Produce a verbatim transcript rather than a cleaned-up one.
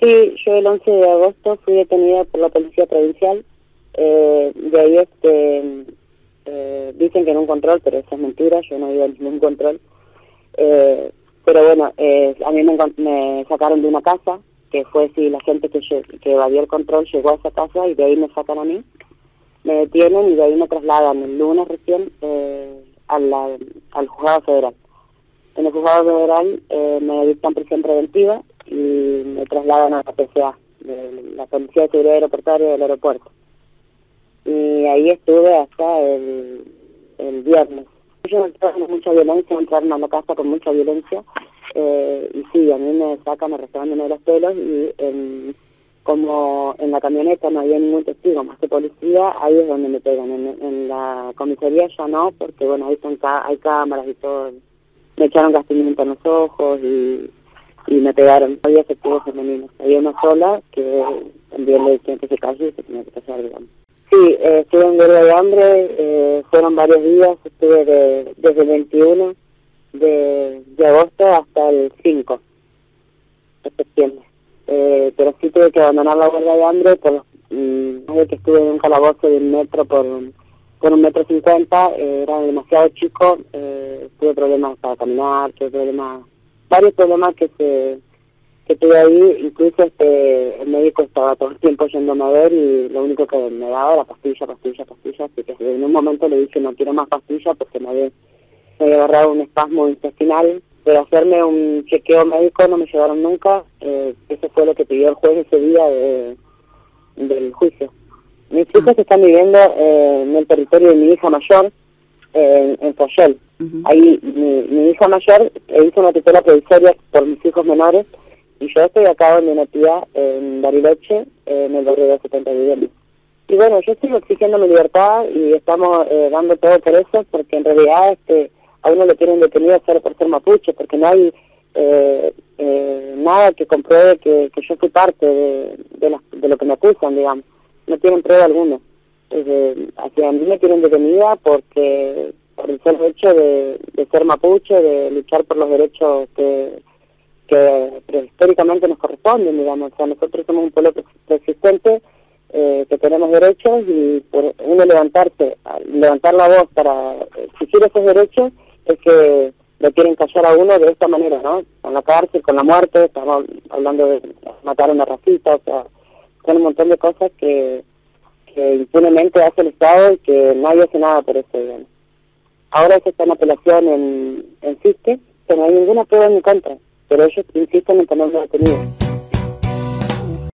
Sí, yo el once de agosto fui detenida por la policía provincial. Eh, de ahí este, eh, dicen que en un control, pero eso es mentira, yo no iba a ningún control. Eh, pero bueno, eh, a mí me, me sacaron de una casa, que fue si la gente que, que evadió el control llegó a esa casa y de ahí me sacan a mí. Me detienen y de ahí me trasladan el lunes recién eh, a la, al juzgado federal. En el juzgado federal eh, me dictan prisión preventiva y me trasladan a la P C A, de la Policía de Seguridad Aeroportaria del aeropuerto. Y ahí estuve hasta el, el viernes. Ellos entraron con mucha violencia, entraron a la casa con mucha violencia. Eh, y sí, a mí me sacan, me arrastraban de los pelos y en, como en la camioneta no había ningún testigo más que policía, ahí es donde me pegan. En, en la comisaría ya no, porque bueno, ahí están, hay cámaras y todo. Me echaron gas pimienta en los ojos y, y me pegaron. Había efectivos femeninos, había una sola que también le decían que se calle y se tenía que casar, digamos. Sí, eh, estuve en guerra de hambre, eh, fueron varios días, estuve de, desde el veintiuno de agosto hasta el cinco de septiembre. Eh, pero sí tuve que abandonar la huelga de hambre, por los, mmm, que estuve en un calabozo de un metro por, por un metro cincuenta, eh, era demasiado chico, eh, tuve problemas para caminar, tuve problemas, varios problemas que se... que tuve ahí, incluso este, el médico estaba todo el tiempo yéndome a ver y lo único que me daba era pastilla, pastilla, pastilla, así que en un momento le dije no quiero más pastilla porque me había, me había agarrado un espasmo intestinal, pero hacerme un chequeo médico no me llevaron nunca, eh, eso fue lo que pidió el juez ese día de, del juicio. Mis uh-huh. hijos están viviendo eh, en el territorio de mi hija mayor, eh, en, en Foyol. Uh-huh. Ahí mi, mi hija mayor hizo una tutela provisoria por mis hijos menores, y yo estoy acá donde una tía, en Bariloche, en el barrio de setenta y uno. Y bueno, yo sigo exigiendo mi libertad y estamos eh, dando todo por eso, porque en realidad este, a uno lo tienen detenido solo por ser mapuche, porque no hay eh, eh, nada que compruebe que, que yo fui parte de, de, las, de lo que me acusan, digamos. No tienen prueba alguna. Desde, hacia mí me tienen detenida porque por el solo hecho de, de ser mapuche, de luchar por los derechos que... que históricamente nos corresponden, digamos, o sea, nosotros somos un pueblo preexistente, eh, que tenemos derechos y por uno levantarse, levantar la voz para exigir esos derechos es que lo quieren callar a uno de esta manera, ¿no? Con la cárcel, con la muerte, estamos hablando de matar a una racita, o sea, son un montón de cosas que, que impunemente hace el Estado y que nadie hace nada por eso, digamos. Ahora se está en apelación en, en C I S T E, que no hay ninguna prueba en mi contra, pero ellos insisten en tenerlo detenido.